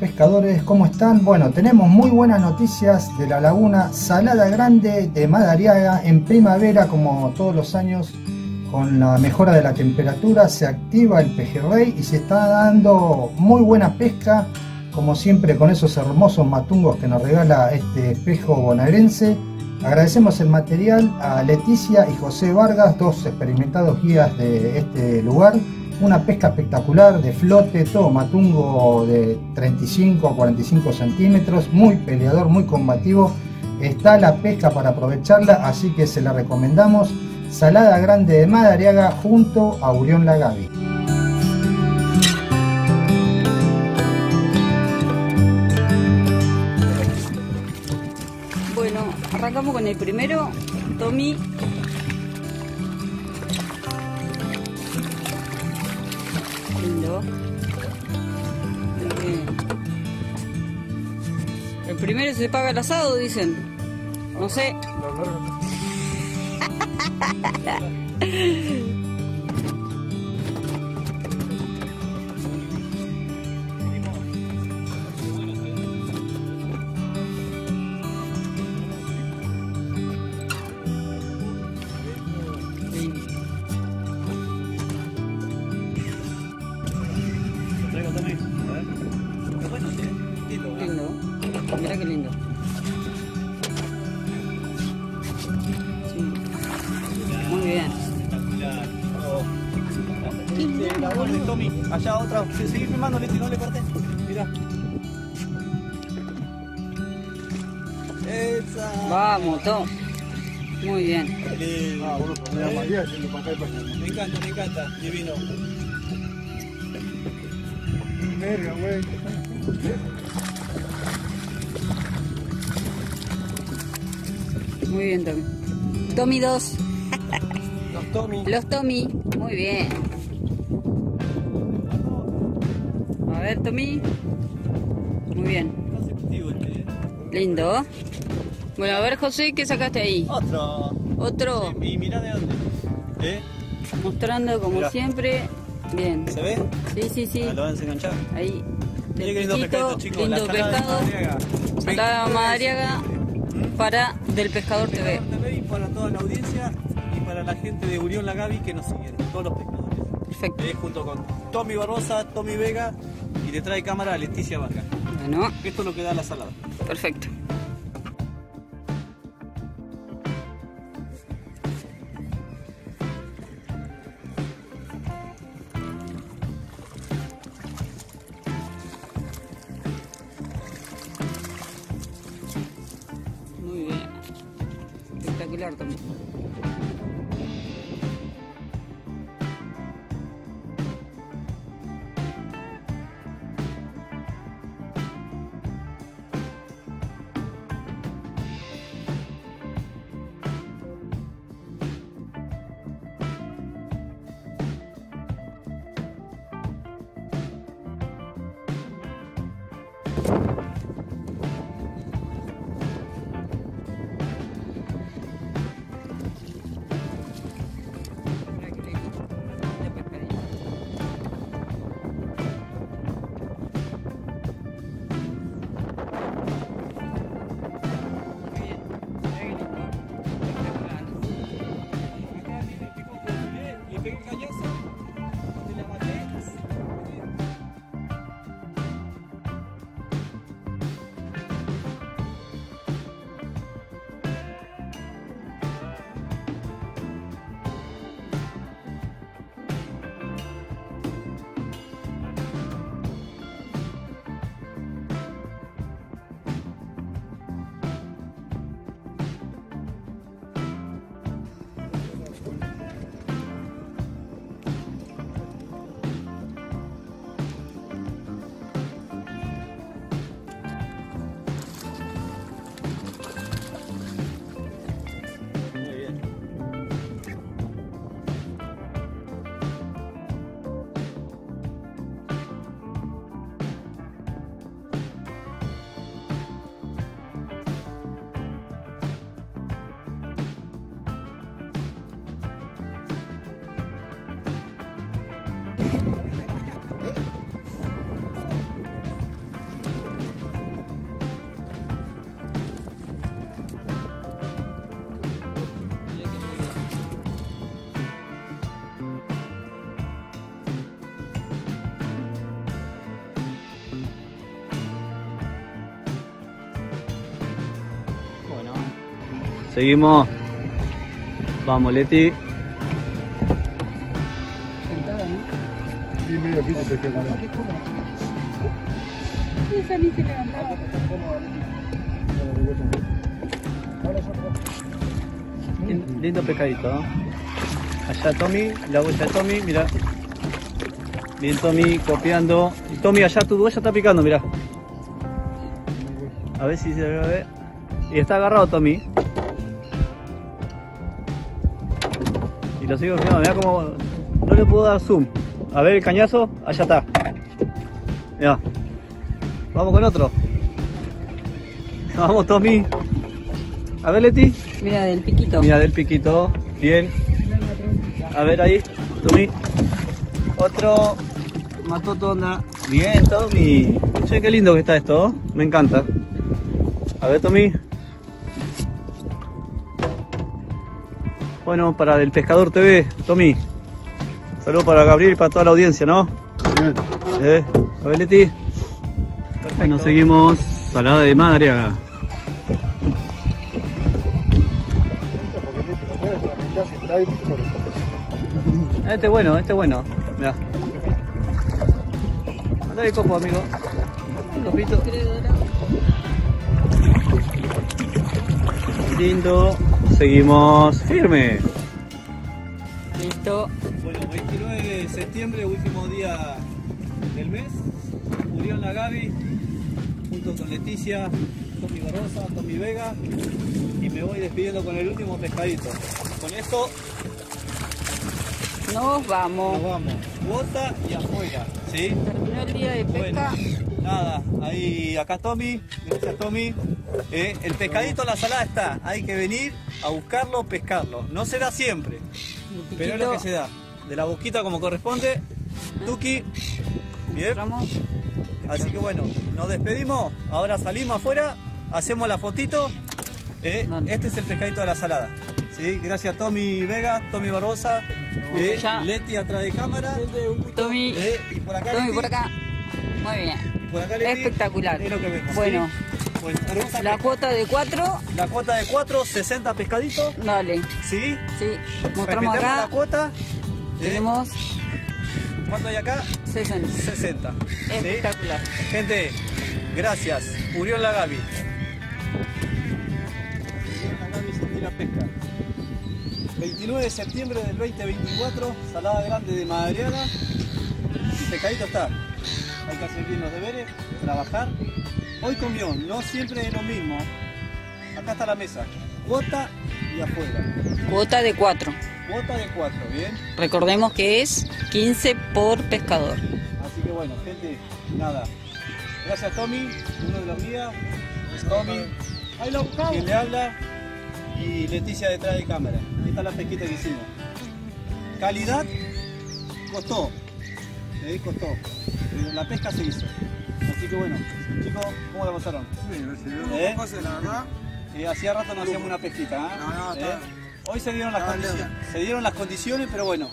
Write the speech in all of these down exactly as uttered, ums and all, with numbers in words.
pescadores, ¿cómo están? Bueno, tenemos muy buenas noticias de la laguna Salada Grande de Madariaga. En primavera, como todos los años, con la mejora de la temperatura se activa el pejerrey y se está dando muy buena pesca, como siempre, con esos hermosos matungos que nos regala este espejo bonaerense. Agradecemos el material a Leticia y José Vargas, dos experimentados guías de este lugar. Una pesca espectacular de flote, todo matungo de treinta y cinco a cuarenta y cinco centímetros, muy peleador, muy combativo. Está la pesca para aprovecharla, así que se la recomendamos. Salada Grande de Madariaga junto a Urión Lagaby. Bueno, arrancamos con el primero, Tommy. Lindo. Muy bien. El primero se paga el asado, dicen. No sé. Allá otra, seguí filmando, Leti, no le corté. Mirá. Esa. Vamos, Tom. Muy bien. El... Ah, boludo, me da María, yendo para acá y para allá. Me encanta, me encanta, divino. Verga, güey. Muy bien, Tommy. Tommy dos. Los Tommy. Los Tommy. Muy bien. A ver, Tommy. Muy bien. Lindo. Bueno, a ver, José, ¿qué sacaste ahí? Otro. Otro. Y mirá de dónde. ¿Eh? Mostrando como mirá. Siempre. Bien. ¿Se ve? Sí, sí, sí. Ah, lo van a enganchar. Ahí. Mirá qué lindo pescado, chicos. Lindo pescado. Salada Madariaga para Del Pescador T V. Del Pescador T V y para toda la audiencia y para la gente de Urión Lagaby que nos siguen. Todos los pescadores. Perfecto. Eh, junto con Tommy Barbosa, Tommy Vega. Y te trae cámara a Leticia Vargas. Bueno. Esto es lo que da la salada. Perfecto. Muy bien. Espectacular también. Seguimos. Vamos, Leti. Sentada, ¿no? Sí, medio piso se queda. Esa ni se levantaba. Lindo pescadito, ¿no? Allá Tommy, la bolsa de Tommy, mirá. Bien Tommy, copiando. Y Tommy allá, tu huella está picando, mirá. A ver si se ve. Y está agarrado Tommy. Y lo sigo filmando, mirá como... No le puedo dar zoom. A ver el cañazo, allá está. Mirá. Vamos con otro. Vamos Tommy. A ver Leti. Mira del piquito. Mira del piquito. Bien. A ver ahí. Tommy. Otro. Mató tona. Bien Tommy. Che, qué lindo que está esto. ¿Oh? Me encanta. A ver Tommy. Bueno, para Del Pescador T V, Tommy. Saludos para Gabriel y para toda la audiencia, ¿no? Bien. Eh, a ver Leti. Bueno, seguimos Salada de Madariaga. Este es bueno, este es bueno. Mirá. Andá de copo, amigo. Copito. Lindo. Seguimos firme. Listo. Bueno, veintinueve de septiembre, último día del mes. Urión Lagaby, junto con Leticia, Tommy Barbosa, Tommy Vega, y me voy despidiendo con el último pescadito. Con esto nos vamos. Nos vamos. Bota y afuera. ¿Sí? Terminó el día de pesca. Bueno, nada, ahí acá Tommy, gracias Tommy. Eh, el pescadito, la salada está. Hay que venir a buscarlo, pescarlo. No se da siempre, pero es lo que se da. De la boquita como corresponde. Tuki. Bien. Así que bueno, nos despedimos, ahora salimos afuera, hacemos la fotito, eh, este es el pescadito de la salada. ¿Sí? Gracias Tommy Vega, Tommy Barbosa, eh, Leti atrás de cámara, Tommy, eh, y por acá, Tommy Leti, por acá, muy bien, por acá, Leti, espectacular, es lo que vemos, bueno, ¿sí? Pues, la cuota de cuatro, la cuota de cuatro, sesenta pescaditos, dale, ¿sí? Sí, mostramos acá, la cuota, tenemos... Eh, ¿cuánto hay acá? sesenta. sesenta. Espectacular. ¿Sí? Gente, gracias. Urión Lagaby. Urión Lagaby, sentí la pesca. veintinueve de septiembre del dos mil veinticuatro, Salada Grande de Madariaga. Pescadito está. Hay que hacer bien los deberes, trabajar. Hoy con guión, no siempre es lo mismo. Acá está la mesa. Cuota y afuera. Cuota de cuatro. Cuota de cuatro, ¿bien? Recordemos que es quince por pescador. Así que bueno, gente, nada. Gracias Tommy, uno de los días. Tommy, quien le habla. Y Leticia detrás de cámara. Ahí está la pesquita que hicimos. Calidad, costó. Le eh, costó. Pero la pesca se hizo. Así que bueno, chicos, ¿cómo la pasaron? Sí, gracias. ¿Cómo se la verdad? Eh, hacía rato no hacíamos una pesquita, ¿eh? No, no, ¿eh? Hoy se dieron las, ah, condiciones, se dieron las condiciones, pero bueno,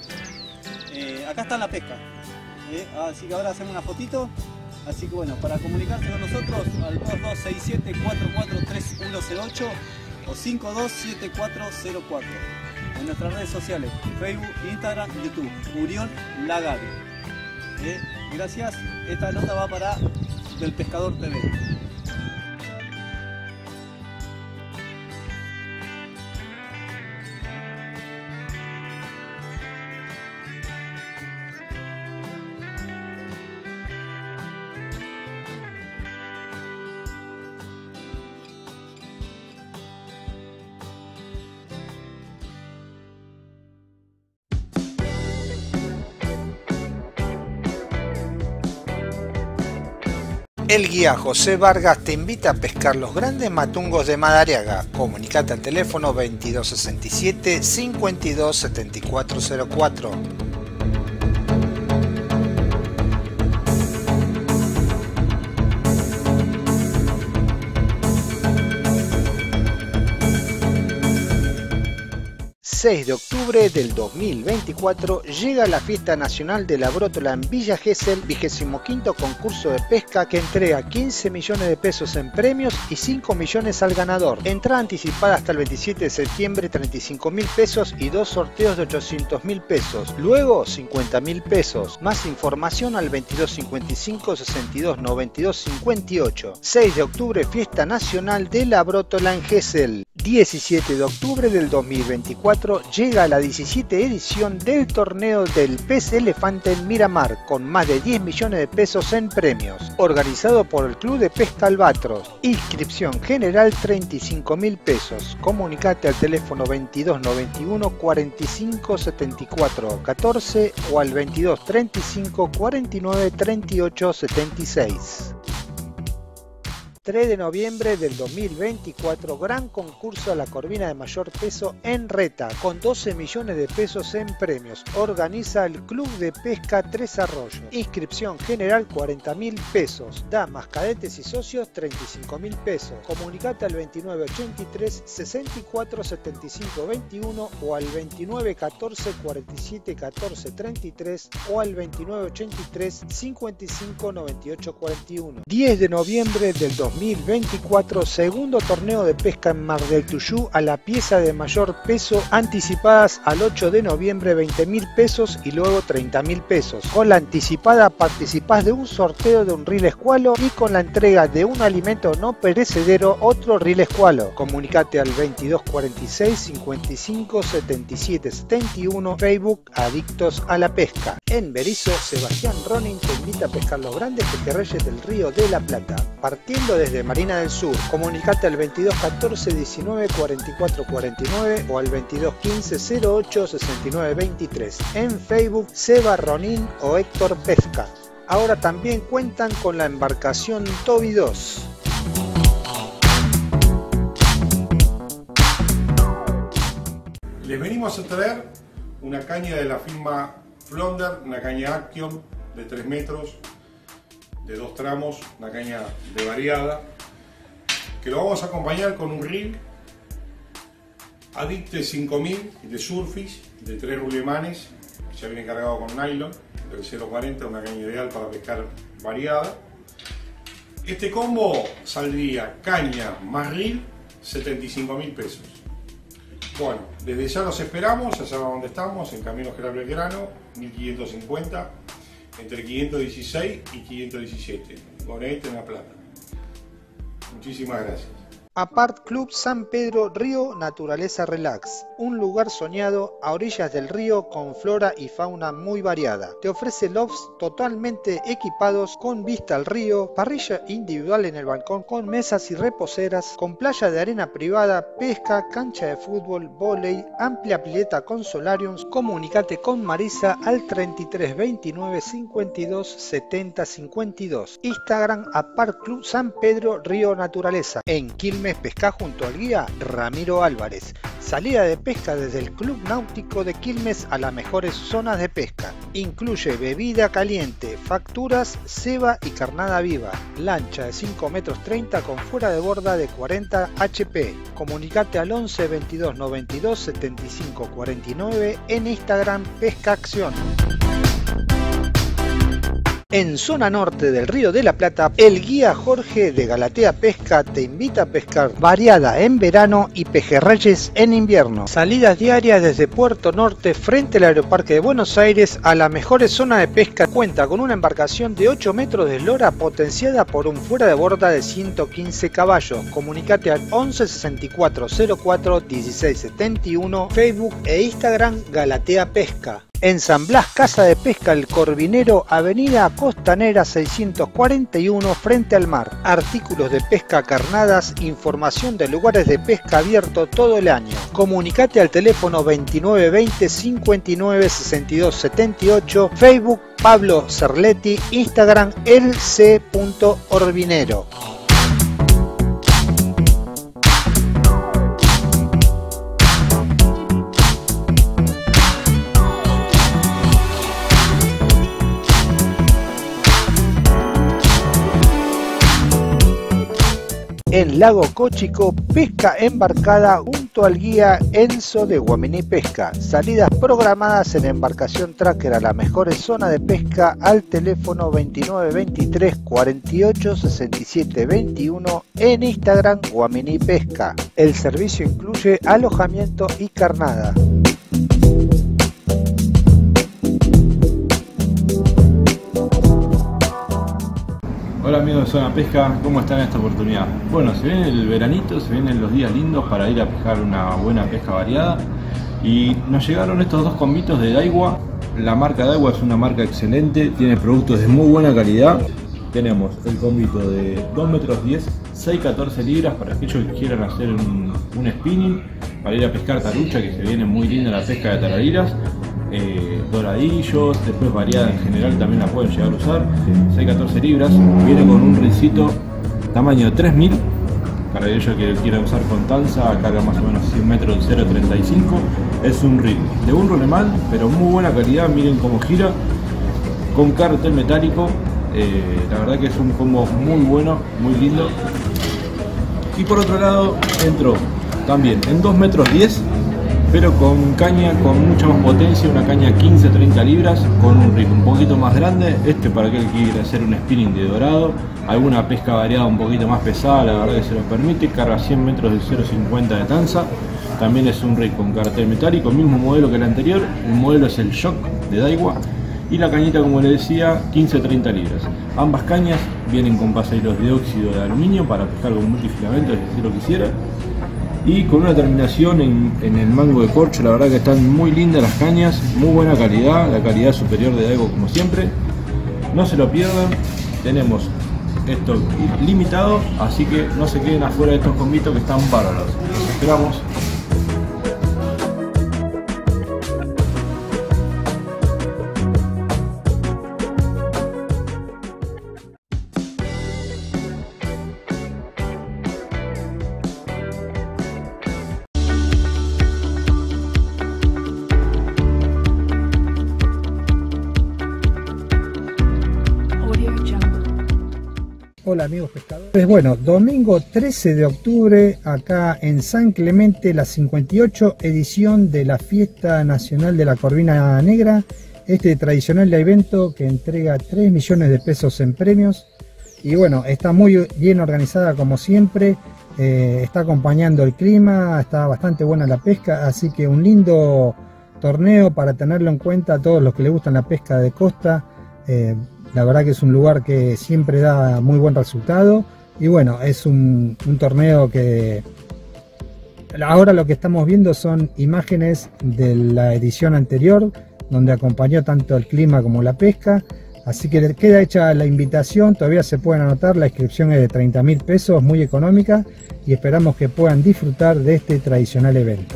eh, acá está la pesca, eh, así que ahora hacemos una fotito, así que bueno, para comunicarse con nosotros al dos dos seis siete cuatro cuatro tres uno cero ocho o cinco dos siete cuatro cero cuatro, en nuestras redes sociales, Facebook, Instagram, YouTube, Urión Lagaby. Eh, gracias, esta nota va para Del Pescador T V. El guía José Vargas te invita a pescar los grandes matungos de Madariaga. Comunicate al teléfono veintidós sesenta y siete cincuenta y dos setenta y cuatro cero cuatro. seis de octubre del dos mil veinticuatro llega la Fiesta Nacional de la Brótola en Villa Gesell, vigésimo quinto concurso de pesca que entrega quince millones de pesos en premios y cinco millones al ganador. Entrada anticipada hasta el veintisiete de septiembre, treinta y cinco mil pesos y dos sorteos de ochocientos mil pesos, luego cincuenta mil pesos. Más información al veintidós cincuenta y cinco sesenta y dos noventa y dos cincuenta y ocho. seis de octubre, Fiesta Nacional de la Brótola en Gesell. diecisiete de octubre del dos mil veinticuatro llega la diecisiete edición del torneo del pez elefante en Miramar, con más de diez millones de pesos en premios, organizado por el Club de Pesca Albatros. Inscripción general treinta y cinco mil pesos. Comunicate al teléfono veintidós noventa y uno cuarenta y cinco setenta y cuatro catorce o al veintidós treinta y cinco cuarenta y nueve treinta y ocho setenta y seis. tres de noviembre del dos mil veinticuatro, gran concurso a la corvina de mayor peso en reta, con doce millones de pesos en premios. Organiza el Club de Pesca Tres Arroyos. Inscripción general cuarenta mil pesos. Damas, cadetes y socios treinta y cinco mil pesos. Comunicate al veintinueve ochenta y tres sesenta y cuatro setenta y cinco veintiuno o al veintinueve catorce cuarenta y siete catorce treinta y tres o al veintinueve ochenta y tres cincuenta y cinco noventa y ocho cuarenta y uno. diez de noviembre del dos mil veinticuatro, segundo torneo de pesca en Mar del Tuyú a la pieza de mayor peso, anticipadas al ocho de noviembre veinte mil pesos y luego treinta mil pesos. Con la anticipada participás de un sorteo de un reel escualo y con la entrega de un alimento no perecedero otro reel escualo. Comunicate al veintidós cuarenta y seis cincuenta y cinco setenta y siete setenta y uno, Facebook Adictos a la Pesca. En Berisso, Sebastián Ronin te invita a pescar los grandes pejerreyes del Río de la Plata, partiendo desde Marina del Sur. Comunicate al veintidós catorce diecinueve cuarenta y cuatro cuarenta y nueve o al veintidós quince cero ocho sesenta y nueve veintitrés. En Facebook, Seba Ronin o Héctor Pesca. Ahora también cuentan con la embarcación Toby dos. Les venimos a traer una caña de la firma Flunder, una caña Action de tres metros, de dos tramos, una caña de variada, que lo vamos a acompañar con un reel Adicte cinco mil de Surfish, de tres rulemanes, ya viene cargado con nylon, del cero cuarenta, una caña ideal para pescar variada. Este combo saldría caña más reel, setenta y cinco mil pesos. Bueno, desde ya los esperamos, ya saben dónde estamos, en Camino General Belgrano, mil quinientos cincuenta. Entre quinientos dieciséis y quinientos diecisiete, Bonete en La Plata. Muchísimas gracias. Apart Club San Pedro Río Naturaleza Relax, un lugar soñado a orillas del río con flora y fauna muy variada. Te ofrece lofts totalmente equipados con vista al río, parrilla individual en el balcón con mesas y reposeras, con playa de arena privada, pesca, cancha de fútbol, vóley, amplia pileta con solariums. Comunicate con Marisa al treinta y tres veintinueve cincuenta y dos setenta cincuenta y dos. Instagram Apart Club San Pedro Río Naturaleza. En Quilmes pesca junto al guía Ramiro Álvarez. Salida de pesca desde el Club Náutico de Quilmes a las mejores zonas de pesca. Incluye bebida caliente, facturas, ceba y carnada viva. Lancha de cinco metros treinta con fuera de borda de cuarenta H P. Comunicate al once veintidós noventa y dos setenta y cinco cuarenta y nueve en Instagram Pesca Acción. En zona norte del Río de la Plata, el guía Jorge de Galatea Pesca te invita a pescar variada en verano y pejerreyes en invierno. Salidas diarias desde Puerto Norte frente al Aeroparque de Buenos Aires a la mejor zona de pesca. Cuenta con una embarcación de ocho metros de eslora potenciada por un fuera de borda de ciento quince caballos. Comunicate al once sesenta y cuatro cero cuatro dieciséis setenta y uno, Facebook e Instagram Galatea Pesca. En San Blas, Casa de Pesca El Corvinero, Avenida Costanera seiscientos cuarenta y uno, frente al mar. Artículos de pesca carnadas, información de lugares de pesca abierto todo el año. Comunicate al teléfono veintinueve veinte cincuenta y nueve sesenta y dos setenta y ocho, Facebook Pablo Cerletti, Instagram elc punto orvinero. En Lago Cóchico, pesca embarcada, un junto al guía Enzo de Guamini Pesca. Salidas programadas en embarcación tracker a la mejor zona de pesca al teléfono veintinueve veintitrés cuarenta y ocho sesenta y siete veintiuno, en Instagram Guamini Pesca. El servicio incluye alojamiento y carnada. Hola amigos de Zona Pesca, ¿cómo están en esta oportunidad? Bueno, se viene el veranito, se vienen los días lindos para ir a pescar una buena pesca variada. Y nos llegaron estos dos combitos de Daiwa. La marca Daiwa es una marca excelente, tiene productos de muy buena calidad. Tenemos el combito de dos metros diez, seis a catorce libras para aquellos que quieran hacer un, un spinning, para ir a pescar tarucha, que se viene muy linda la pesca de tarariras. Eh, doradillos, después variada en general también la pueden llegar a usar. Seis a catorce libras, viene con un rilcito tamaño tres mil para aquellos que quieran usar con tanza, carga más o menos cien metros de cero punto treinta y cinco. Es un reel de un rolemán, pero muy buena calidad, miren cómo gira, con cartel metálico. eh, la verdad que es un combo muy bueno, muy lindo. Y por otro lado entró también en dos metros diez, pero con caña con mucha más potencia, una caña quince a treinta libras, con un reel un poquito más grande, este para aquel que quiera hacer un spinning de dorado, alguna pesca variada un poquito más pesada, la verdad que se lo permite, carga cien metros de cero punto cincuenta de tanza. También es un reel con cartel metálico, mismo modelo que el anterior, el modelo es el Shock de Daiwa, y la cañita, como les decía, quince a treinta libras. Ambas cañas vienen con pasajeros de óxido de aluminio para pescar con multifilamentos si lo quisiera, y con una terminación en, en el mango de corcho. La verdad que están muy lindas las cañas, muy buena calidad, la calidad superior de Daiwa como siempre, no se lo pierdan. Tenemos esto limitado, así que no se queden afuera de estos combitos que están bárbaros. Los esperamos. Hola amigos pescadores, bueno, domingo trece de octubre acá en San Clemente, la cincuenta y ocho edición de la Fiesta Nacional de la Corvina Negra, este tradicional evento que entrega tres millones de pesos en premios. Y bueno, está muy bien organizada como siempre, eh, está acompañando el clima, está bastante buena la pesca, así que un lindo torneo para tenerlo en cuenta a todos los que les gustan la pesca de costa. eh, La verdad que es un lugar que siempre da muy buen resultado. Y bueno, es un, un torneo que... Ahora lo que estamos viendo son imágenes de la edición anterior, donde acompañó tanto el clima como la pesca. Así que queda hecha la invitación, todavía se pueden anotar, la inscripción es de treinta mil pesos, muy económica. Y esperamos que puedan disfrutar de este tradicional evento.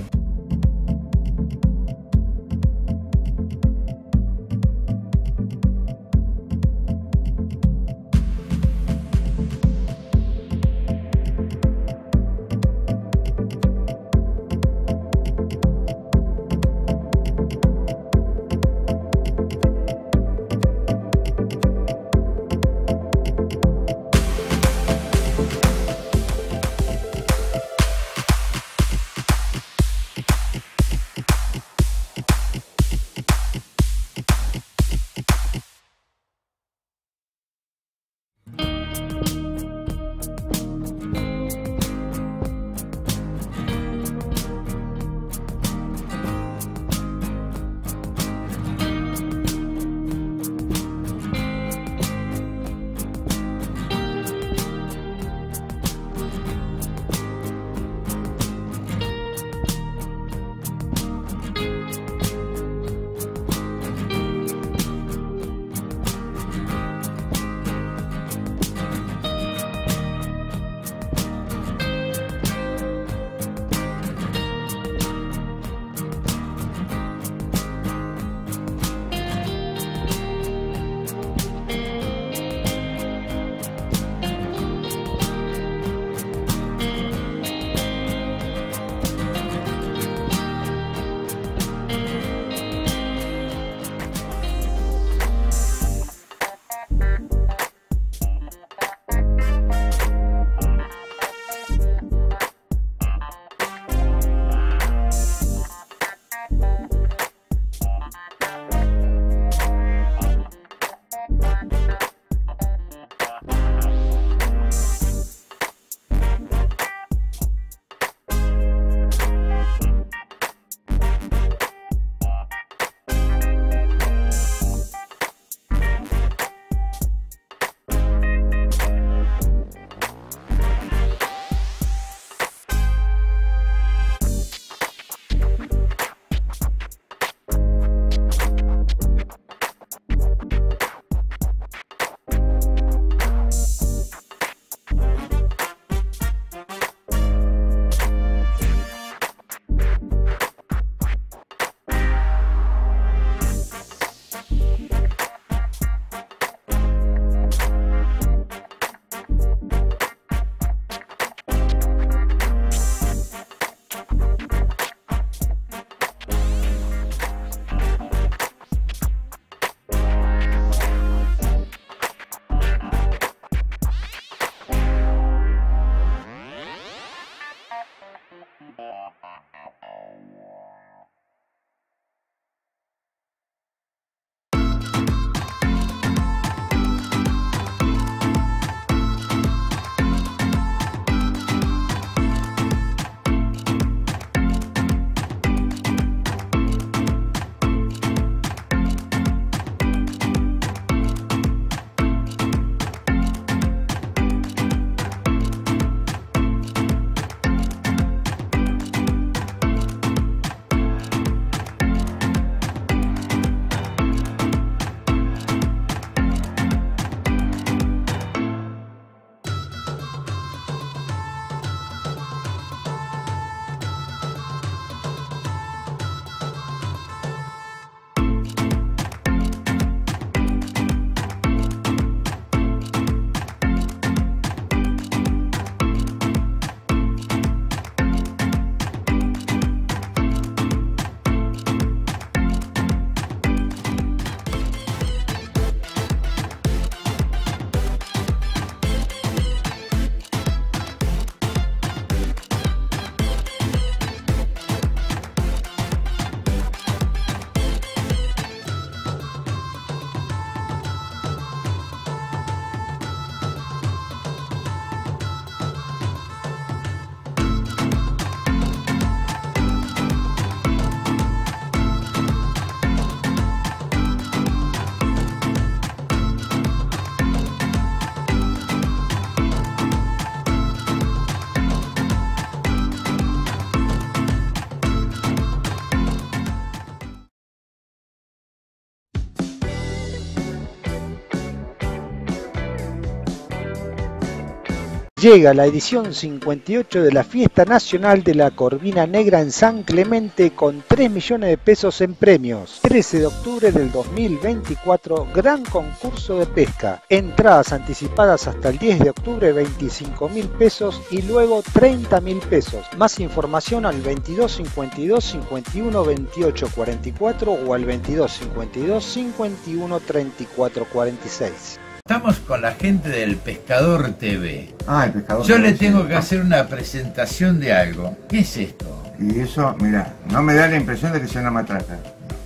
llega la edición cincuenta y ocho de la Fiesta Nacional de la Corvina Negra en San Clemente con tres millones de pesos en premios. trece de octubre del dos mil veinticuatro, gran concurso de pesca. Entradas anticipadas hasta el diez de octubre, veinticinco mil pesos y luego treinta mil pesos. Más información al veintidós cincuenta y dos cincuenta y uno veintiocho cuarenta y cuatro o al veintidós cincuenta y dos cincuenta y uno treinta y cuatro cuarenta y seis. Estamos con la gente del Pescador T V. Ah, el Pescador Yo T V. Yo le tengo que hacer una presentación de algo. ¿Qué es esto? Y eso, mira, no me da la impresión de que sea una matraca.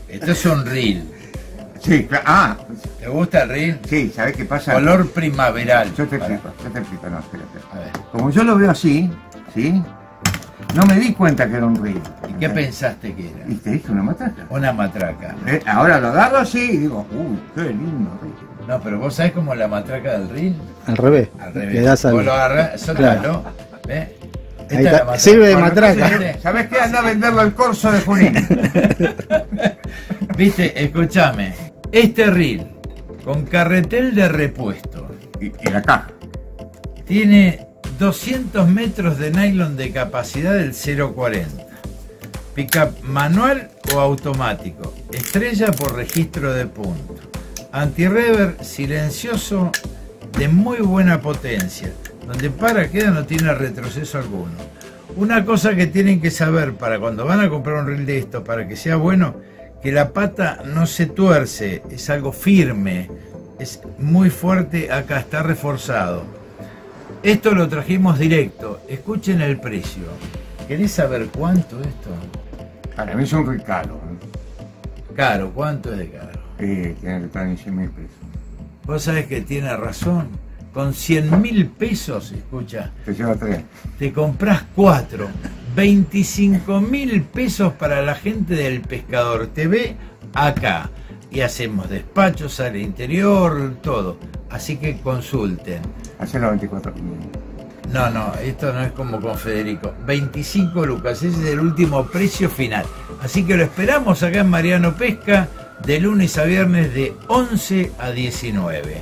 Esto es un reel. Sí, claro. Ah. ¿Te gusta el reel? Sí, ¿sabés qué pasa? Color primaveral. Yo te explico, yo te explico, no, espérate. A ver. Como yo lo veo así, ¿sí? No me di cuenta que era un reel. ¿Y qué pensaste que era? Y te dije una matraca. Una matraca. Eh, ahora lo agarro así y digo, uy, qué lindo reel. No, pero vos sabés como la matraca del reel. Al revés. Al revés. Le das al... Vos lo agarrás, sótalo. ¿Ves? Esta sirve de matraca. Bueno, ¿sabés qué? Andá a venderlo al corso de Junín. Viste, escuchame. Este reel, con carretel de repuesto. Y, y la caja. Tiene doscientos metros de nylon de capacidad del cero cuarenta. Pickup manual o automático. Estrella por registro de punto. Antirrever silencioso de muy buena potencia, donde para queda no tiene retroceso alguno. Una cosa que tienen que saber para cuando van a comprar un reel de esto, para que sea bueno, que la pata no se tuerce, es algo firme, es muy fuerte, acá está reforzado. Esto lo trajimos directo, escuchen el precio. ¿Querés saber cuánto esto? Para mí es un reel caro. Caro, ¿cuánto es de caro? Eh, tiene que estar en cien mil pesos. Vos sabés que tiene razón. Con cien mil pesos, escucha, te lleva tres. Te compras cuatro. veinticinco mil pesos para la gente del Pescador T V acá. Y hacemos despachos al interior, todo. Así que consulten. Hace los veinticuatro. No, no, esto no es como con Federico. veinticinco lucas, ese es el último precio final. Así que lo esperamos acá en Mariano Pesca, de lunes a viernes de once a diecinueve.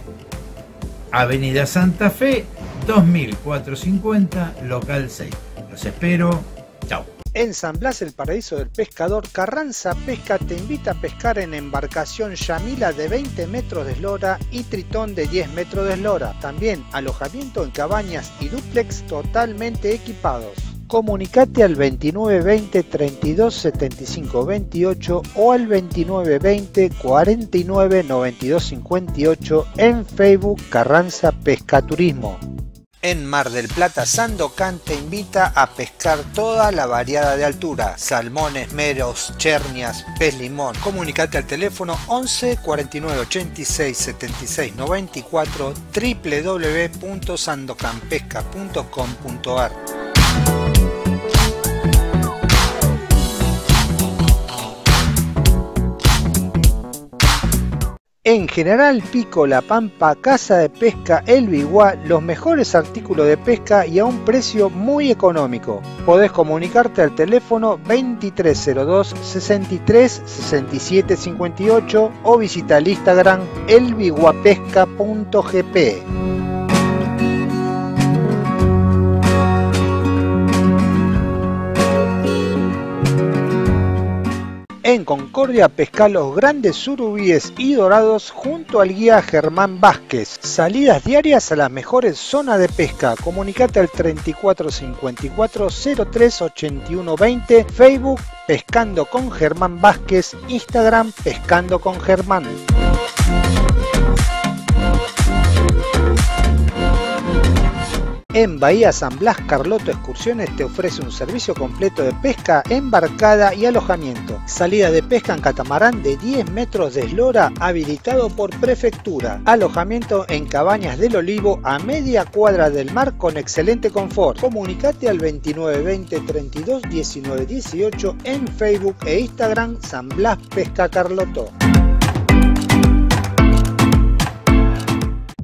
Avenida Santa Fe, dos mil cuatrocientos cincuenta, local seis. Los espero. Chao. En San Blas, el paraíso del pescador, Carranza Pesca te invita a pescar en embarcación Yamila de veinte metros de eslora y Tritón de diez metros de eslora. También alojamiento en cabañas y dúplex totalmente equipados. Comunicate al veintinueve veinte treinta y dos setenta y cinco veintiocho o al veintinueve veinte cuarenta y nueve noventa y dos cincuenta y ocho en Facebook Carranza Pesca Turismo. En Mar del Plata, Sandocan te invita a pescar toda la variada de altura. Salmones, meros, chernias, pez limón. Comunicate al teléfono once cuarenta y nueve ochenta y seis setenta y seis noventa y cuatro doble u doble u doble u punto sandocanpesca punto com punto ar. En General Pico, La Pampa, Casa de Pesca El Biguá, los mejores artículos de pesca y a un precio muy económico. Podés comunicarte al teléfono veintitrés cero dos sesenta y tres sesenta y siete cincuenta y ocho o visita el Instagram elbiguapesca punto g p. En Concordia pesca los grandes surubíes y dorados junto al guía Germán Vázquez. Salidas diarias a las mejores zonas de pesca. Comunicate al treinta y cuatro cincuenta y cuatro cero tres ochenta y uno veinte. Facebook Pescando con Germán Vázquez. Instagram Pescando con Germán. En Bahía San Blas, Carlotto Excursiones te ofrece un servicio completo de pesca, embarcada y alojamiento. Salida de pesca en catamarán de diez metros de eslora, habilitado por prefectura. Alojamiento en Cabañas del Olivo, a media cuadra del mar con excelente confort. Comunicate al veintinueve veinte treinta y dos diecinueve dieciocho en Facebook e Instagram San Blas Pesca Carlotto.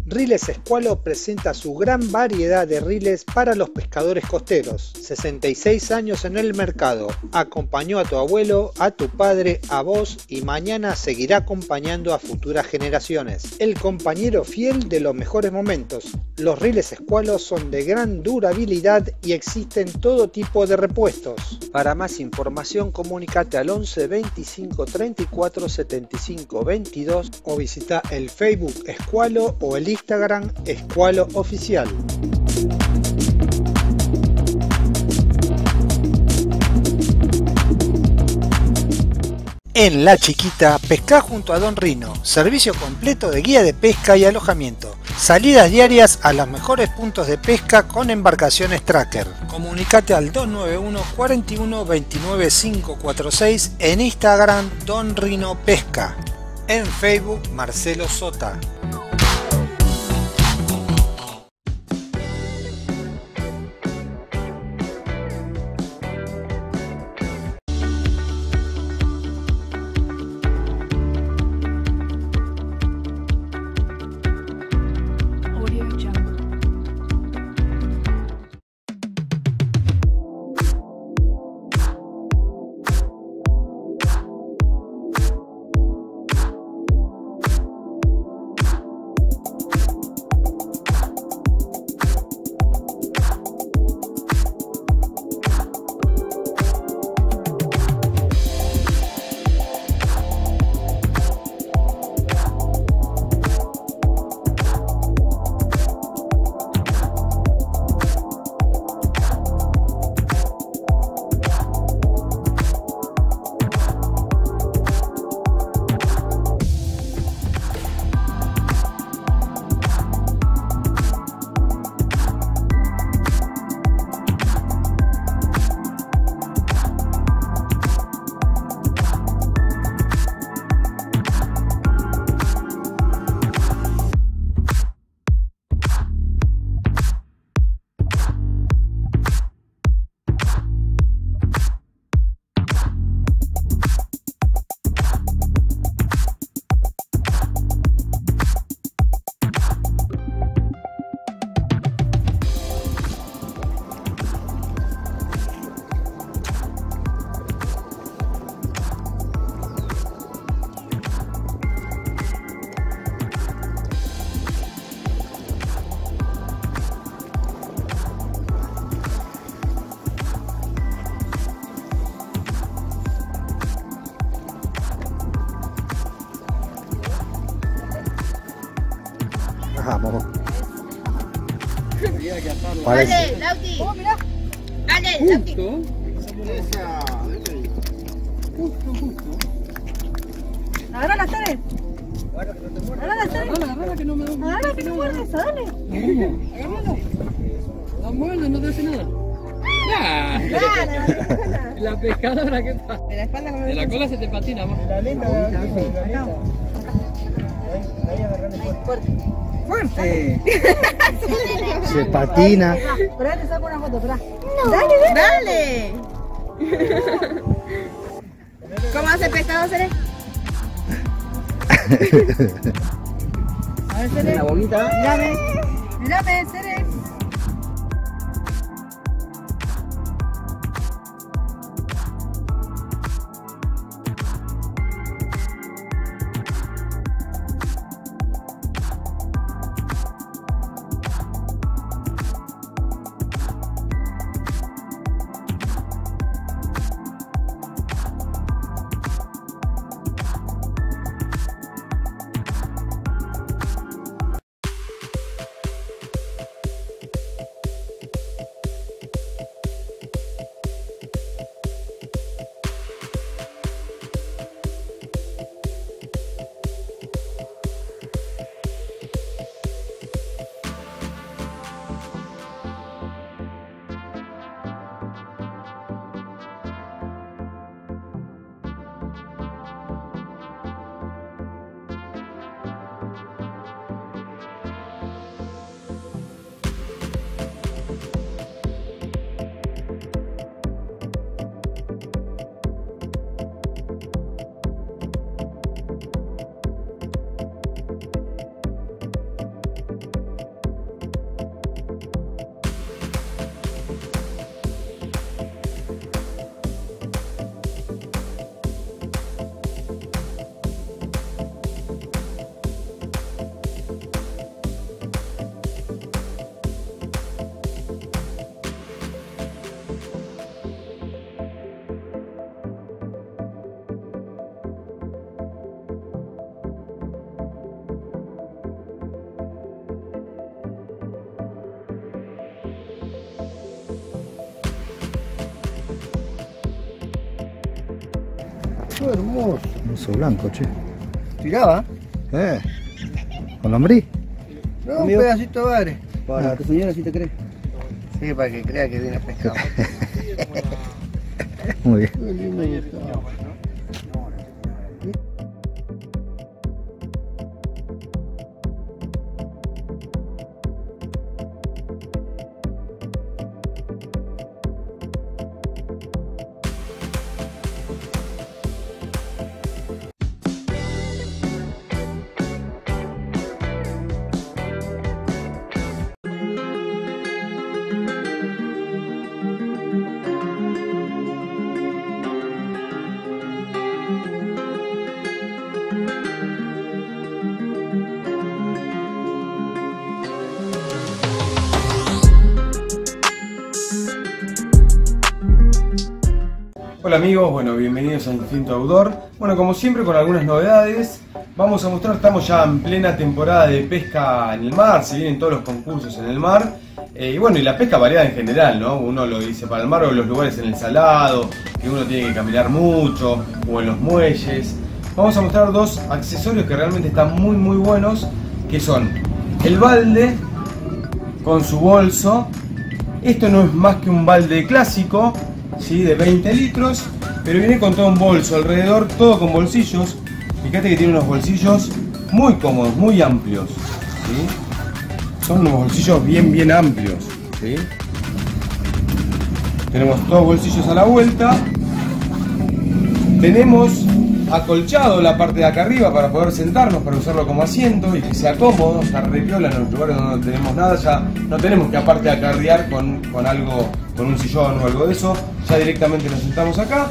Riles Escualo presenta su gran variedad de riles para los pescadores costeros. sesenta y seis años en el mercado, acompañó a tu abuelo, a tu padre, a vos y mañana seguirá acompañando a futuras generaciones. El compañero fiel de los mejores momentos. Los riles Escualo son de gran durabilidad y existen todo tipo de repuestos. Para más información comunícate al once veinticinco treinta y cuatro setenta y cinco veintidós o visita el Facebook Escualo o el Instagram Escualo Oficial. En La Chiquita, pescá junto a Don Rino, servicio completo de guía de pesca y alojamiento. Salidas diarias a los mejores puntos de pesca con embarcaciones tracker. Comunicate al dos nueve uno cuatro uno dos nueve cinco cuatro seis, en Instagram Don Rino Pesca, en Facebook Marcelo Sota. Dale, Lauti. Oh, mirá. Dale, Lauti. Justo, justo. Agarra las tres. Agarra las tres. Agarra que no me duele. Agarra que no muerdes, dale. Agarrala. No muerde, no te hace nada. Nah. Nah, la, la pescadora que pasa. De la espalda con el... De la cola se te patina, más. La aleta. Ahí agarrale fuerte. Fuerte. Se patina. Espera, te saco una foto, pará. No. Dale, dale. Dale. ¿Cómo hace pescado, Cere? A ver, Cere. La boquita. Mirame. Mirame, Cere. Qué hermoso. Hermoso blanco, che. ¿Tiraba? Eh. ¿Con lambrí? No, amigo, un pedacito de aire. Para ah, que tu señora sí te cree. Sí, para que crea que viene a pescar. Muy bien. Hola amigos, bueno, bienvenidos a Instinto Outdoor. Bueno, como siempre con algunas novedades. Vamos a mostrar, estamos ya en plena temporada de pesca en el mar. Se vienen todos los concursos en el mar. eh, Y bueno, y la pesca variada en general, ¿no? Uno lo dice para el mar o los lugares en el salado, que uno tiene que caminar mucho, o en los muelles. Vamos a mostrar dos accesorios que realmente están muy muy buenos, que son el balde con su bolso. Esto no es más que un balde clásico, ¿sí? De veinte litros, pero viene con todo un bolso alrededor, todo con bolsillos. Fíjate que tiene unos bolsillos muy cómodos, muy amplios, ¿sí? Son unos bolsillos bien bien amplios, ¿sí? Tenemos dos bolsillos a la vuelta. Tenemos acolchado la parte de acá arriba para poder sentarnos, para usarlo como asiento y que sea cómodo. Está re piola en los lugares donde no tenemos nada, ya no tenemos que aparte acarrear con, con algo, con un sillón o algo de eso. Ya directamente nos sentamos acá.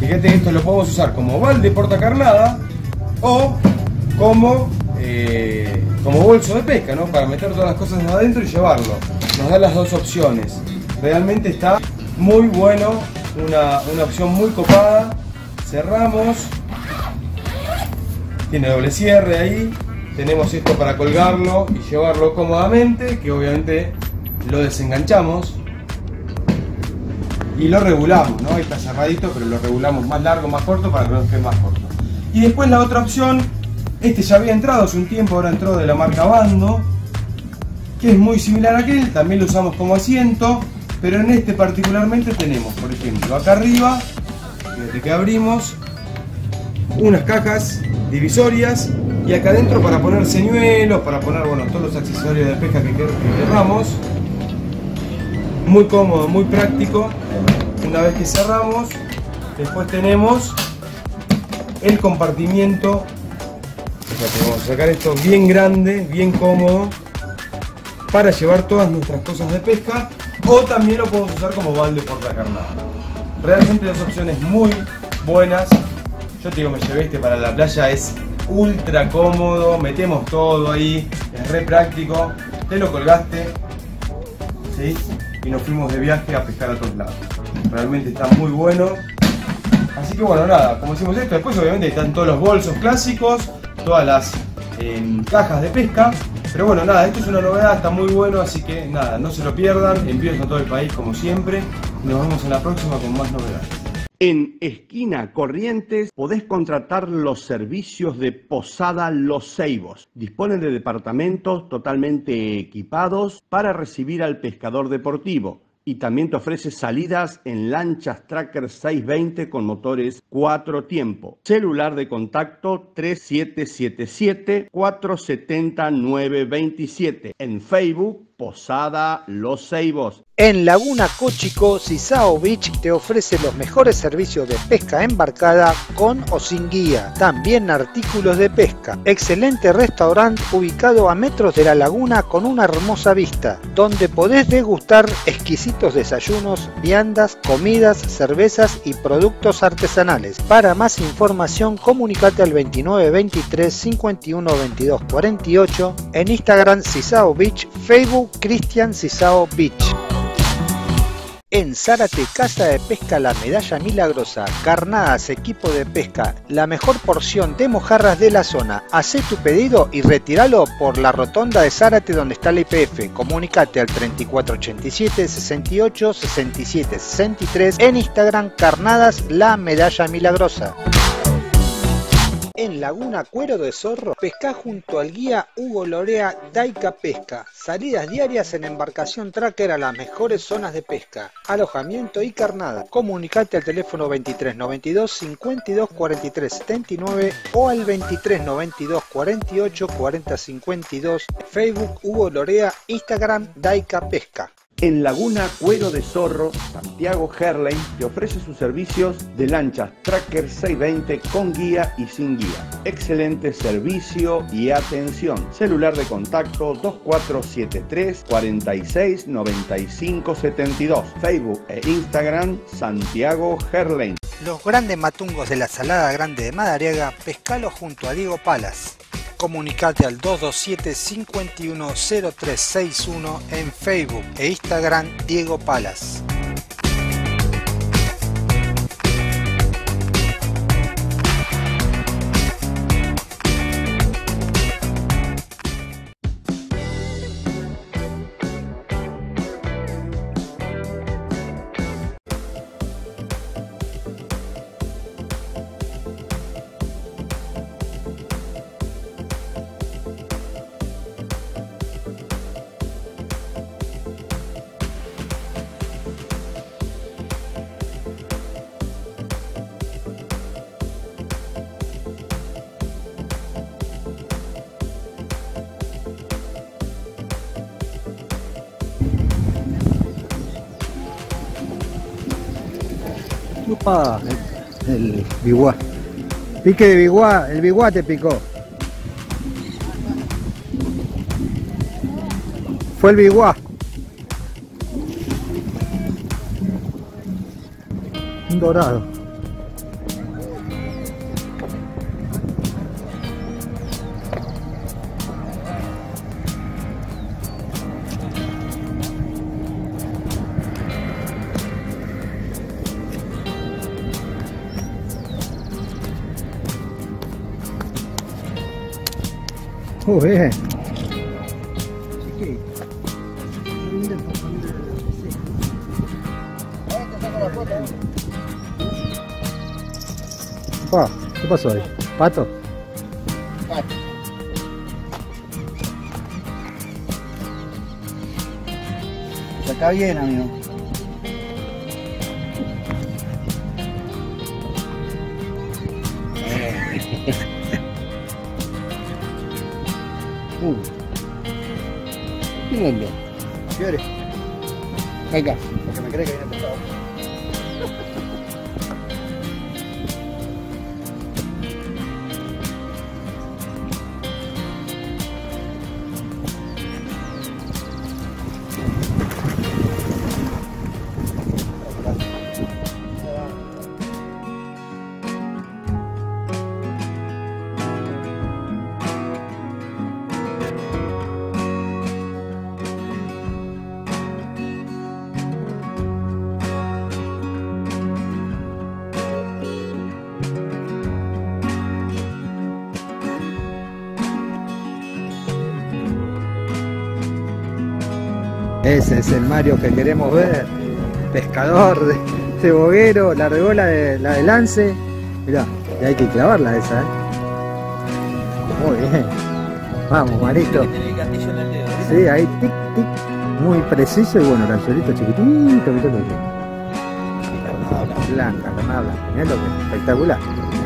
Fíjate, esto lo podemos usar como balde portacarnada o como, eh, como bolso de pesca, ¿no? Para meter todas las cosas adentro y llevarlo. Nos da las dos opciones. Realmente está muy bueno, una, una opción muy copada. Cerramos. Tiene doble cierre ahí, tenemos esto para colgarlo y llevarlo cómodamente, que obviamente lo desenganchamos y lo regulamos, ¿no? Está cerradito, pero lo regulamos más largo, más corto, para que no esté más corto. Y después la otra opción, este ya había entrado hace un tiempo, ahora entró de la marca Bando, que es muy similar a aquel, también lo usamos como asiento, pero en este particularmente tenemos, por ejemplo, acá arriba, desde que abrimos, unas cajas divisorias y acá adentro para poner señuelos, para poner, bueno, todos los accesorios de pesca que querramos. Muy cómodo, muy práctico. Una vez que cerramos, después tenemos el compartimiento. Fíjate, vamos a sacar esto bien grande, bien cómodo, para llevar todas nuestras cosas de pesca, o también lo podemos usar como balde portacarnada. Realmente las opciones muy buenas. Yo te digo, me llevé este para la playa, es ultra cómodo, metemos todo ahí, es re práctico, te lo colgaste, ¿sí? Y nos fuimos de viaje a pescar a todos lados. Realmente está muy bueno. Así que bueno, nada, como decimos esto, después obviamente están todos los bolsos clásicos, todas las eh, cajas de pesca, pero bueno, nada, esto es una novedad, está muy bueno, así que nada, no se lo pierdan, envíos a todo el país como siempre, nos vemos en la próxima con más novedades. En Esquina Corrientes podés contratar los servicios de Posada Los Ceibos. Disponen de departamentos totalmente equipados para recibir al pescador deportivo y también te ofrece salidas en lanchas Tracker seiscientos veinte con motores cuatro tiempos. Celular de contacto tres siete siete siete, cuatro siete cero, nueve dos siete. En Facebook, Posada Los Ceibos. En Laguna Cochico, Cisao Beach te ofrece los mejores servicios de pesca embarcada con o sin guía. También artículos de pesca. Excelente restaurante ubicado a metros de la laguna con una hermosa vista, donde podés degustar exquisitos desayunos, viandas, comidas, cervezas y productos artesanales. Para más información, comunicate al veintinueve veintitrés, cincuenta y uno veintidós cuarenta y ocho. En Instagram, Cisao Beach. Facebook, Cristian Cisao Beach. En Zárate, Casa de Pesca La Medalla Milagrosa, carnadas, equipo de pesca, la mejor porción de mojarras de la zona. Hacé tu pedido y retiralo por la rotonda de Zárate donde está el Y P F. Comunicate al treinta y cuatro ochenta y siete, sesenta y ocho, sesenta y siete, sesenta y tres. En Instagram, carnadas La Medalla Milagrosa. En Laguna Cuero de Zorro, pesca junto al guía Hugo Lorea, Daica Pesca. Salidas diarias en embarcación tracker a las mejores zonas de pesca, alojamiento y carnada. Comunicate al teléfono veintitrés noventa y dos cincuenta y dos cuarenta y tres setenta y nueve o al veintitrés noventa y dos cuarenta y ocho cuarenta cincuenta y dos. Facebook Hugo Lorea, Instagram Daica Pesca. En Laguna Cuero de Zorro, Santiago Gerlein te ofrece sus servicios de lanchas Tracker seiscientos veinte con guía y sin guía. Excelente servicio y atención. Celular de contacto dos cuatro siete tres cuarenta y seis noventa y cinco setenta y dos. Facebook e Instagram Santiago Gerlein. Los grandes matungos de la Salada Grande de Madariaga, pescalo junto a Diego Palas. Comunicate al dos dos siete cincuenta y uno cero tres sesenta y uno en Facebook e Instagram Diego Palas. El, el biguá, pique de biguá, el biguá te picó. Fue el biguá. Un dorado. Muy bien. Pa, ¿qué pasó ahí? ¿Pato? Pato. Está bien, amigo. Uh. ¿Qué lindo? ¿Qué eres? Venga, porque me cree que viene pescado. Ese es el Mario que queremos ver, pescador de, de boguero, largó la de, la de lance. Mirá, y hay que clavarla esa, ¿eh? Muy bien. Vamos, Marito. Sí, ahí tic, tic. Muy preciso y bueno, anzuelito chiquitito, mirá lo que. Blanca, carnada blanca. Mirá lo que es, espectacular.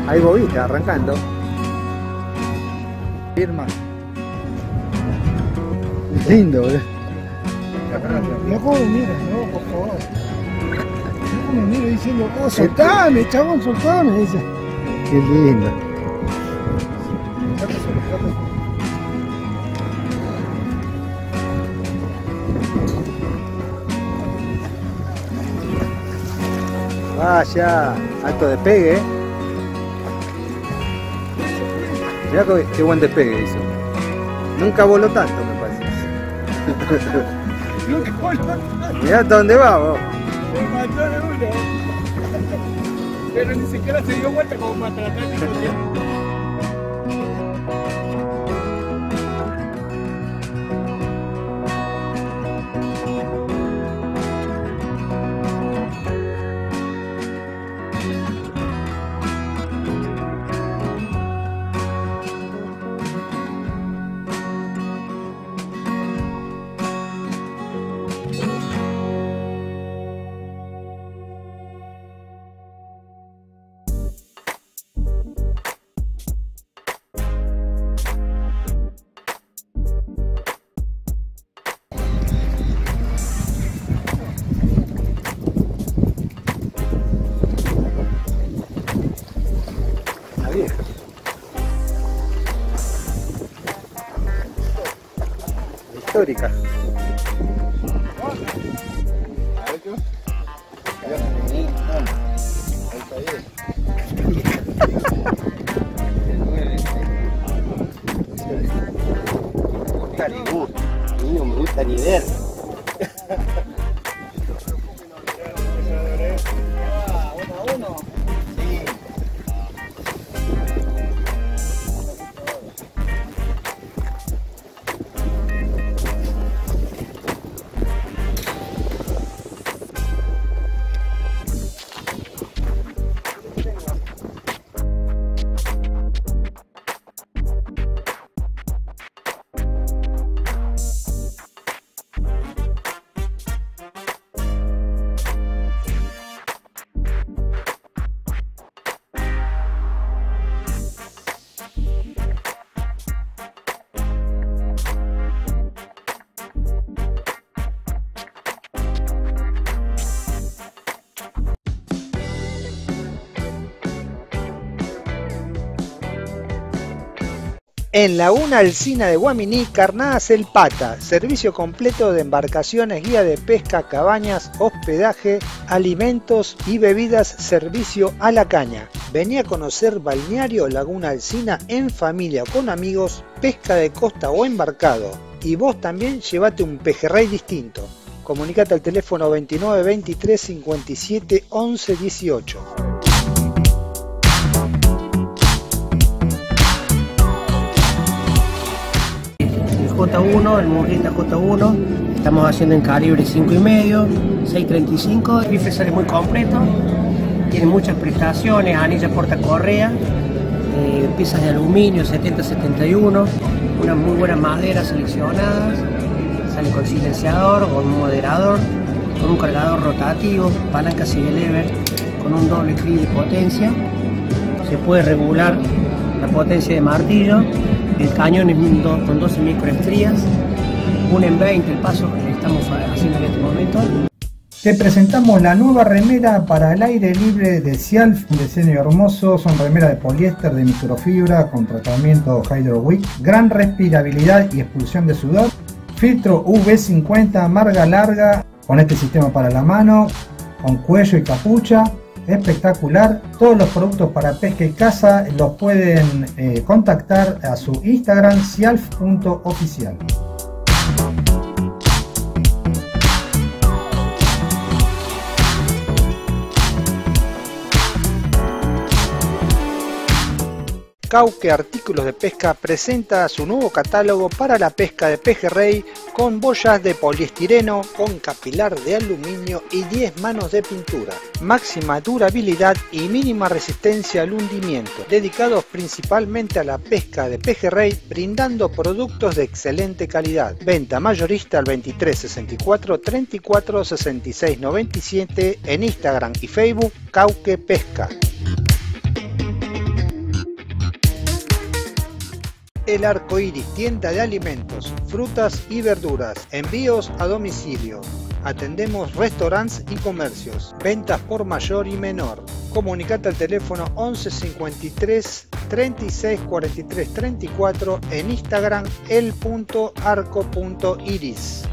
Hay bobita arrancando. Firma. Lindo, boludo. Loco, mira, no, por favor. Loco me mira diciendo, oh, soltame, chabón, soltame, dice. Qué lindo. Vaya, alto despegue. Mirá qué buen despegue hizo. Nunca voló tanto, me parece. Mirá hasta dónde va vos. Me mató de uno. Pero ni siquiera se dio vuelta como para tratar de coger. viejas. Históricas. Calibur, no me gusta ni ver. En Laguna Alsina de Guamini, Carnadas El Pata, servicio completo de embarcaciones, guía de pesca, cabañas, hospedaje, alimentos y bebidas, servicio a la caña. Vení a conocer balneario Laguna Alsina en familia o con amigos, pesca de costa o embarcado. Y vos también llévate un pejerrey distinto. Comunicate al teléfono veintinueve veintitrés cincuenta y siete once dieciocho. J uno, el Murrieta J uno, estamos haciendo en calibre cinco y medio, seis treinta y cinco, el bife sale muy completo, tiene muchas prestaciones, anillas porta correa, eh, piezas de aluminio setenta setenta y uno, unas muy buenas maderas seleccionadas, sale con silenciador, con un moderador, con un cargador rotativo, palanca sigue lever, con un doble clic de potencia, se puede regular la potencia de martillo. El cañón es con doce microestrías, uno en veinte el paso que estamos haciendo en este momento. Te presentamos la nueva remera para el aire libre de Sialf, un diseño hermoso, son remeras de poliéster de microfibra con tratamiento Hydrowick, gran respirabilidad y expulsión de sudor, filtro U V cincuenta, marga larga, con este sistema para la mano, con cuello y capucha. Espectacular, todos los productos para pesca y caza los pueden eh, contactar a su Instagram sialf punto oficial. Cauque Artículos de Pesca presenta su nuevo catálogo para la pesca de pejerrey con boyas de poliestireno, con capilar de aluminio y diez manos de pintura. Máxima durabilidad y mínima resistencia al hundimiento, dedicados principalmente a la pesca de pejerrey, brindando productos de excelente calidad. Venta mayorista al veintitrés sesenta y cuatro treinta y cuatro sesenta y seis noventa y siete en Instagram y Facebook Cauque Pesca. El Arco Iris, tienda de alimentos, frutas y verduras, envíos a domicilio. Atendemos restaurantes y comercios, ventas por mayor y menor. Comunicate al teléfono once cincuenta y tres treinta y seis cuarenta y tres treinta y cuatro en Instagram el punto arco punto iris.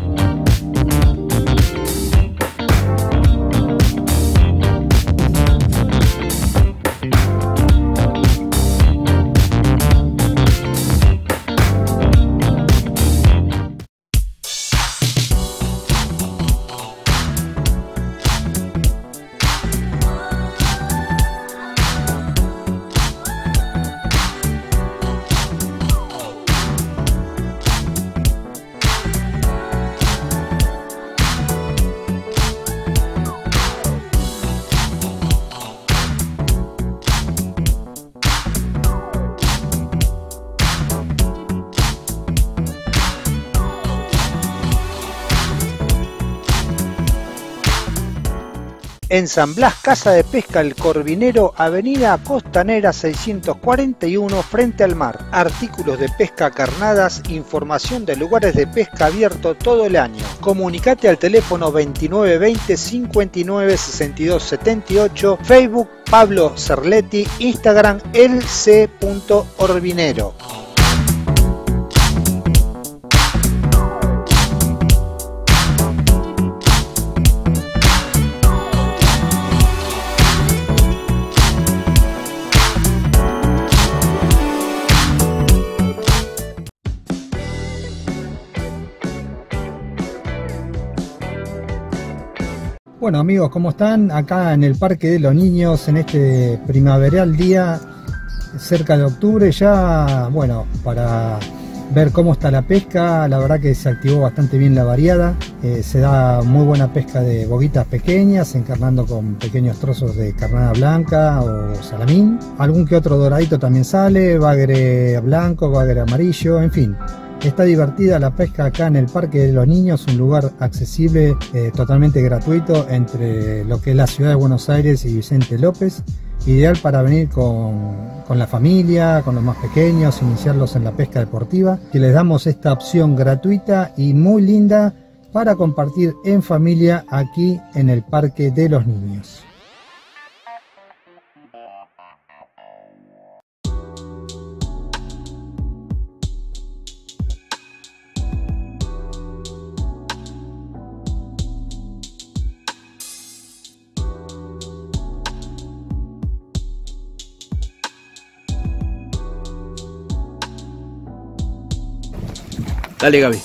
en San Blas, Casa de Pesca El Corvinero, Avenida Costanera seiscientos cuarenta y uno, frente al mar. Artículos de pesca, carnadas, información de lugares de pesca abierto todo el año. Comunicate al teléfono veintinueve veinte cincuenta y nueve sesenta y dos setenta y ocho, Facebook Pablo Cerletti, Instagram lc.orvinero. Bueno amigos, ¿cómo están? Acá en el Parque de los Niños, en este primaveral día, cerca de octubre ya, bueno, para ver cómo está la pesca. La verdad que se activó bastante bien la variada, eh, se da muy buena pesca de boguitas pequeñas, encarnando con pequeños trozos de carnada blanca o salamín. Algún que otro doradito también sale, bagre blanco, bagre amarillo, en fin. Está divertida la pesca acá en el Parque de los Niños, un lugar accesible, eh, totalmente gratuito, entre lo que es la ciudad de Buenos Aires y Vicente López. Ideal para venir con, con la familia, con los más pequeños, iniciarlos en la pesca deportiva. Que les damos esta opción gratuita y muy linda para compartir en familia aquí en el Parque de los Niños. Dale, Gaby.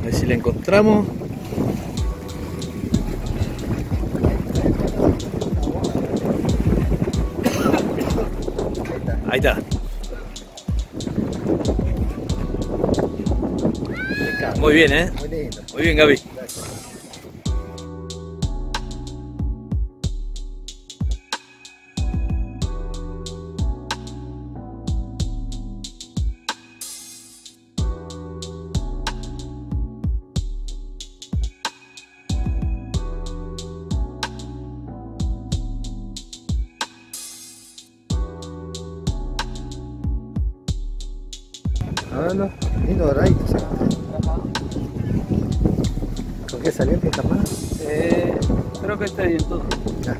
A ver si la encontramos. Ahí está. Muy bien, ¿eh? Muy bien, Gaby. ¿Con qué salió esta mano? Eh, creo que está bien todo. Ya.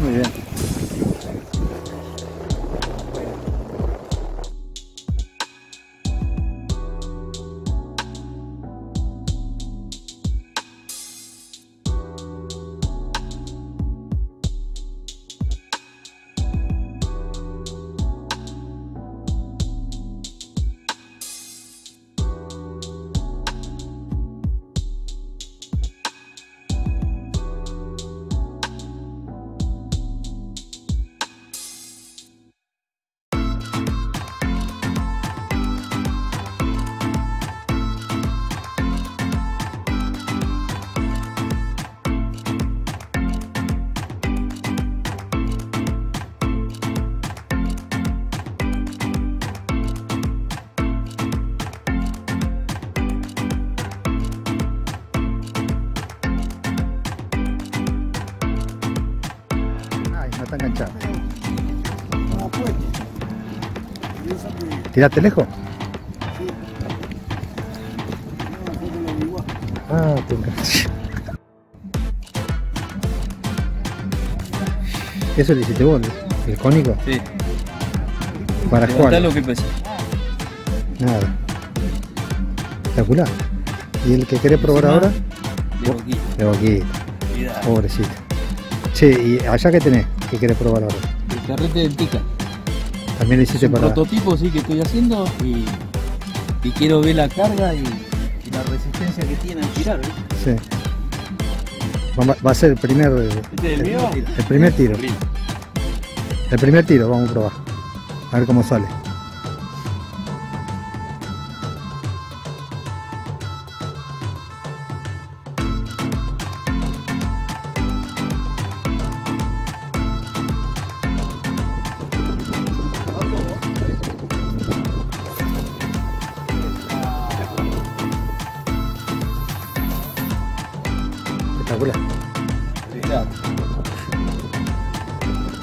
Muy bien. Está enganchado. ¿Tiraste lejos? Sí. Ah, te enganché. ¿Eso le hiciste vos? ¿El cónico? Sí. ¿Para cuál? Lo que pesa. Nada. Espectacular. ¿Y el que querés probar ahora? De boquita. De boquita. Pobrecito. Che, ¿y allá qué tenés? ¿Qué querés probar ahora? El carrete de pica. También le hiciste para... prototipo, sí, que estoy haciendo y, y quiero ver la carga y, y la resistencia que tiene al tirar, ¿eh? Sí. Va, va a ser el primer... ¿Este es el, el, mío? el, el primer tiro. El primer tiro. El primer tiro, vamos a probar. A ver cómo sale.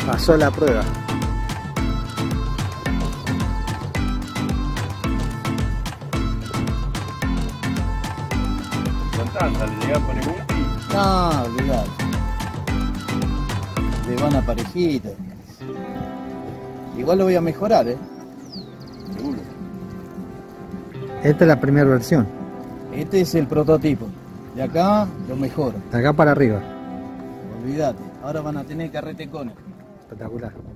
Pasó la prueba. ¿Cuántas le llegás por el ulti? No, olvidate. Le van a parejita. Igual lo voy a mejorar, eh. Seguro. Esta es la primera versión. Este es el prototipo. De acá lo mejoro. De acá para arriba. Olvidate. Ahora van a tener carrete con él. Espectacular.